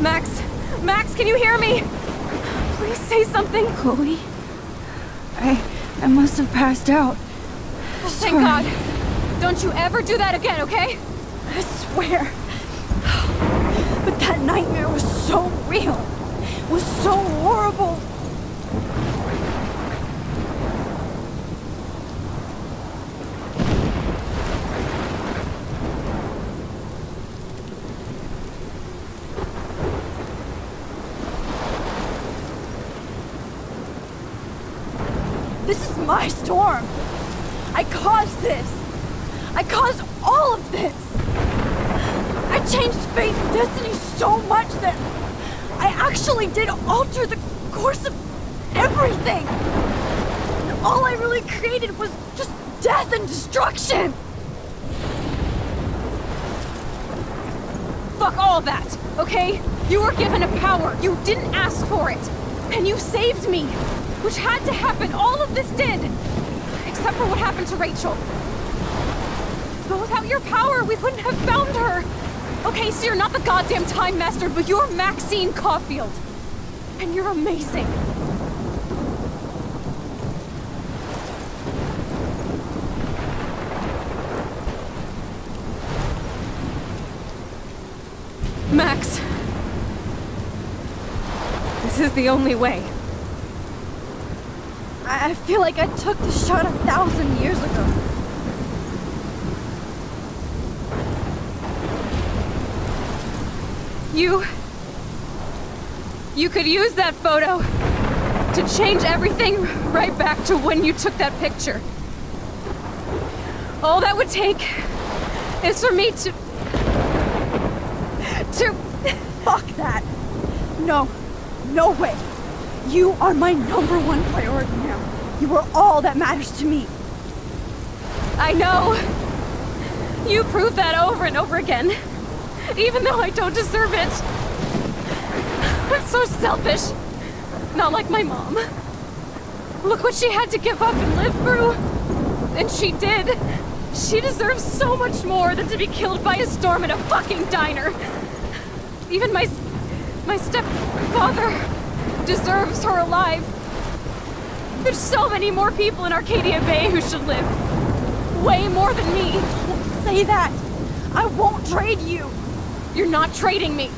Max! Max, can you hear me? Please say something! Chloe? I must have passed out. Oh, thank God! Don't you ever do that again, okay? I swear. But that nightmare was so real. It was so horrible. This is my storm. I caused this. I caused all of this. I changed fate and destiny so much that I actually did alter the course of everything. And all I really created was just death and destruction. Fuck all that, okay? You were given a power. You didn't ask for it. And you saved me. Which had to happen. All of this did. Except for what happened to Rachel. But without your power, we wouldn't have found her. Okay, so you're not the goddamn Time Master, but you're Maxine Caulfield. And you're amazing. Max. This is the only way. I feel like I took the shot 1,000 years ago. You could use that photo to change everything right back to when you took that picture. All that would take is for me to fuck that. No. No way. You are my #1 priority now. You are all that matters to me. I know. You prove that over and over again, even though I don't deserve it. I'm so selfish. Not like my mom. Look what she had to give up and live through. And she did. She deserves so much more than to be killed by a storm at a fucking diner. Even my stepfather deserves her alive. There's so many more people in Arcadia Bay who should live. Way more than me. Don't say that. I won't trade you. You're not trading me.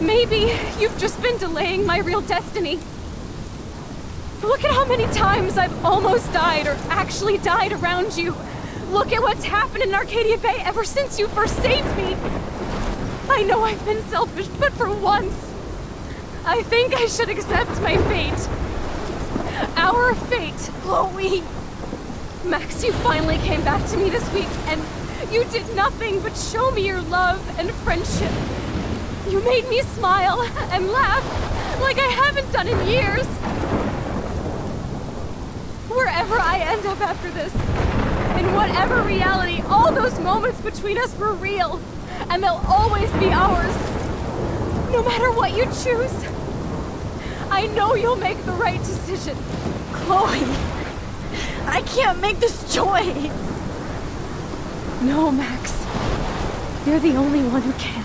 Maybe you've just been delaying my real destiny. Look at how many times I've almost died or actually died around you. Look at what's happened in Arcadia Bay ever since you first saved me. I know I've been selfish, but for once, I think I should accept my fate. Our fate, Chloe. Max, you finally came back to me this week, and you did nothing but show me your love and friendship. You made me smile and laugh like I haven't done in years. Wherever I end up after this, in whatever reality, all those moments between us were real, and they'll always be ours. No matter what you choose, I know you'll make the right decision. Chloe, I can't make this choice. No, Max. You're the only one who can.